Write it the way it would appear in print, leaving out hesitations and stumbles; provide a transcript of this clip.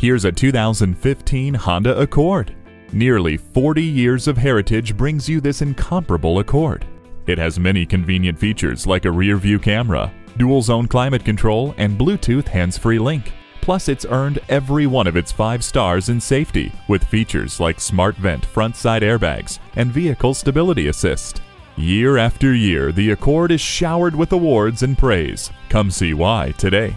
Here's a 2015 Honda Accord. Nearly 40 years of heritage brings you this incomparable Accord. It has many convenient features like a rear-view camera, dual-zone climate control, and Bluetooth hands-free link. Plus, it's earned every one of its 5 stars in safety with features like smart vent front side airbags and vehicle stability assist. Year after year, the Accord is showered with awards and praise. Come see why today.